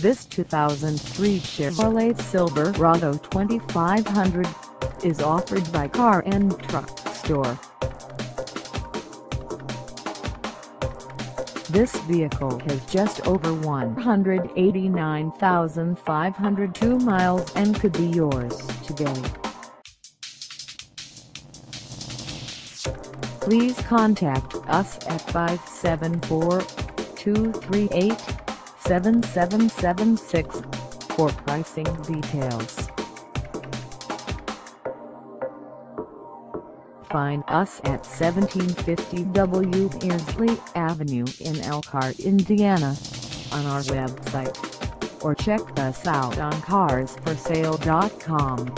This 2003 Chevrolet Silverado 2500 is offered by Car and Truck Store. This vehicle has just over 189,502 miles and could be yours today. Please contact us at 574-238-7776 for pricing details. Find us at 1750 W Beardsley Avenue in Elkhart, Indiana, on our website, or check us out on carsforsale.com.